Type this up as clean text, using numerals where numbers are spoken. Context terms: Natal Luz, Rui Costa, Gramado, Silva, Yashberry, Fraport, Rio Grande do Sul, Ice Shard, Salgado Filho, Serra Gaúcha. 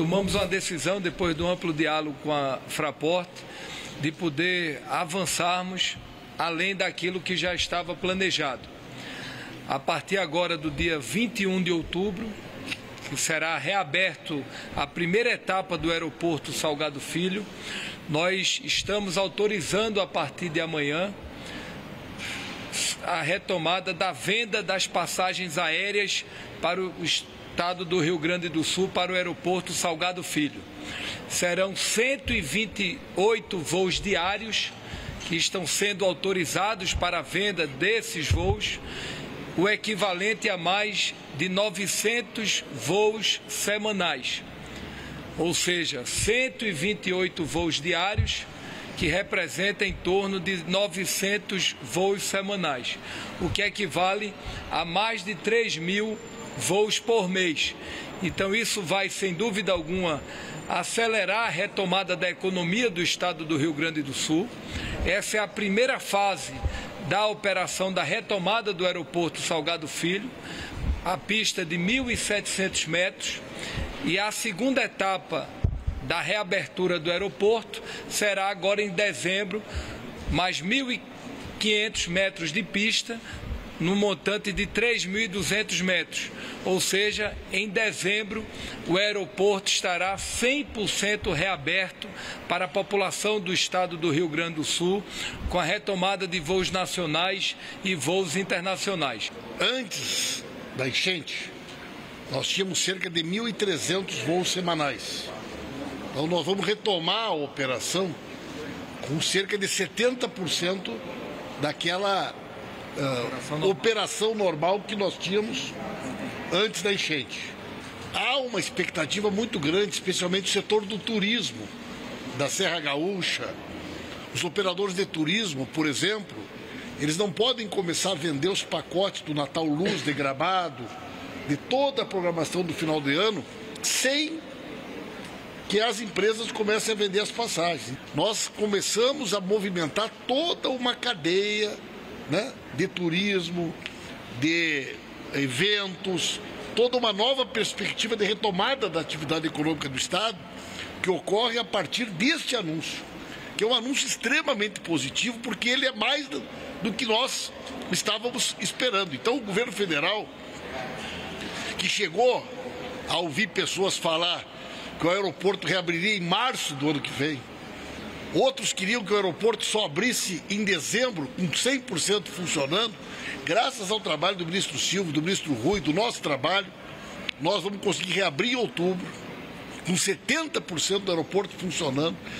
Tomamos uma decisão, depois do amplo diálogo com a Fraport, de poder avançarmos além daquilo que já estava planejado. A partir agora do dia 21 de outubro, será reaberto a primeira etapa do aeroporto Salgado Filho. Nós estamos autorizando, a partir de amanhã, a retomada da venda das passagens aéreas para o estado do Rio Grande do Sul, para o aeroporto Salgado Filho. Serão 128 voos diários que estão sendo autorizados para a venda desses voos, o equivalente a mais de 900 voos semanais, ou seja, 128 voos diários, que representa em torno de 900 voos semanais, o que equivale a mais de 3.000 voos por mês. Então isso vai, sem dúvida alguma, acelerar a retomada da economia do estado do Rio Grande do Sul. Essa é a primeira fase da operação da retomada do aeroporto Salgado Filho, a pista de 1.700 metros, e a segunda etapa da reabertura do aeroporto será agora em dezembro, mais 1.500 metros de pista, no montante de 3.200 metros. Ou seja, em dezembro o aeroporto estará 100% reaberto para a população do estado do Rio Grande do Sul, com a retomada de voos nacionais e voos internacionais. Antes da enchente, nós tínhamos cerca de 1.300 voos semanais. Então nós vamos retomar a operação com cerca de 70% daquela operação normal que nós tínhamos antes da enchente. Há uma expectativa muito grande, especialmente o setor do turismo, da Serra Gaúcha. Os operadores de turismo, por exemplo, eles não podem começar a vender os pacotes do Natal Luz, de Gramado, de toda a programação do final de ano, sem que as empresas comecem a vender as passagens. Nós começamos a movimentar toda uma cadeia, né, de turismo, de eventos, toda uma nova perspectiva de retomada da atividade econômica do estado, que ocorre a partir deste anúncio, que é um anúncio extremamente positivo, porque ele é mais do que nós estávamos esperando. Então o governo federal, que chegou a ouvir pessoas falar que o aeroporto reabriria em março do ano que vem. Outros queriam que o aeroporto só abrisse em dezembro, com 100% funcionando. Graças ao trabalho do ministro Silva, do ministro Rui, do nosso trabalho, nós vamos conseguir reabrir em outubro, com 70% do aeroporto funcionando.